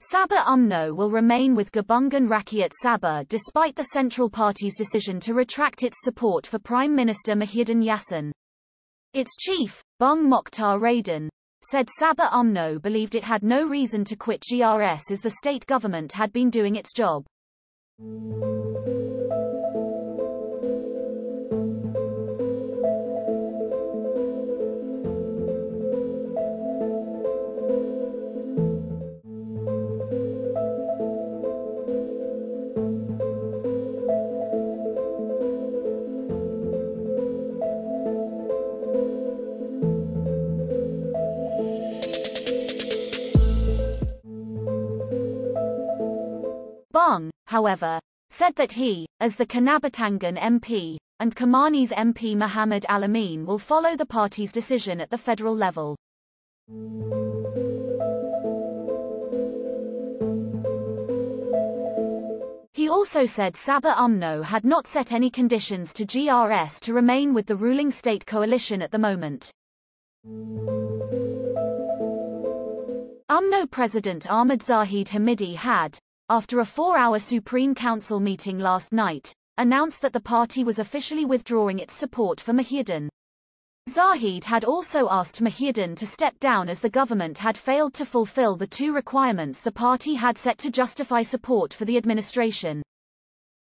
Sabah Umno will remain with Gabungan Rakyat Sabah despite the Central Party's decision to retract its support for Prime Minister Muhyiddin Yassin. Its chief, Bung Moktar Radin, said Sabah Umno believed it had no reason to quit GRS as the state government had been doing its job. Bung, however, said that he, as the Kinabatangan MP, and Kimanis MP Mohamad Alamin will follow the party's decision at the federal level. He also said Sabah Umno had not set any conditions to GRS to remain with the ruling state coalition at the moment. Umno President Ahmad Zahid Hamidi had, after a four-hour Supreme Council meeting last night, announced that the party was officially withdrawing its support for Muhyiddin. Zahid had also asked Muhyiddin to step down as the government had failed to fulfill the two requirements the party had set to justify support for the administration.